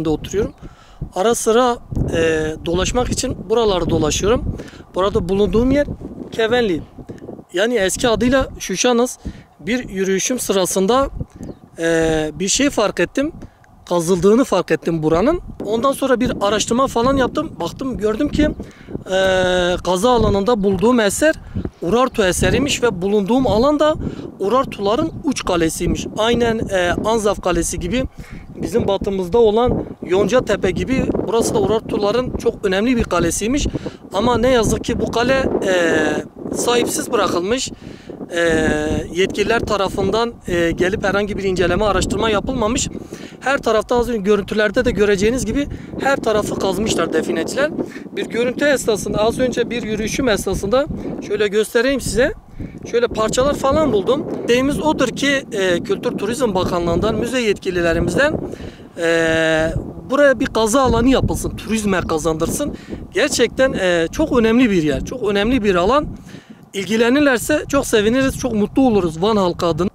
şeklinde oturuyorum. Ara sıra dolaşmak için buraları dolaşıyorum. Burada bulunduğum yer Kevenli. Yani eski adıyla Şuşanıs. Bir yürüyüşüm sırasında bir şey fark ettim. Kazıldığını fark ettim buranın. Ondan sonra bir araştırma falan yaptım. Baktım, gördüm ki kazı alanında bulduğum eser Urartu eseriymiş ve bulunduğum alan da Urartuların uç kalesiymiş. Aynen Anzaf Kalesi gibi, bizim batımızda olan Yonca Tepe gibi. Burası da Urartuların çok önemli bir kalesiymiş. Ama ne yazık ki bu kale sahipsiz bırakılmış. Yetkililer tarafından gelip herhangi bir inceleme, araştırma yapılmamış. Her tarafta, az önce görüntülerde de göreceğiniz gibi, her tarafı kazmışlar defineciler. Bir görüntü esnasında, az önce bir yürüyüşüm esnasında şöyle göstereyim size. Şöyle parçalar falan buldum. Deyimiz odur ki Kültür Turizm Bakanlığı'ndan, müze yetkililerimizden buraya bir kazı alanı yapılsın, turizme kazandırsın. Gerçekten çok önemli bir yer, çok önemli bir alan. İlgilenirlerse çok seviniriz, çok mutlu oluruz Van halkı adına.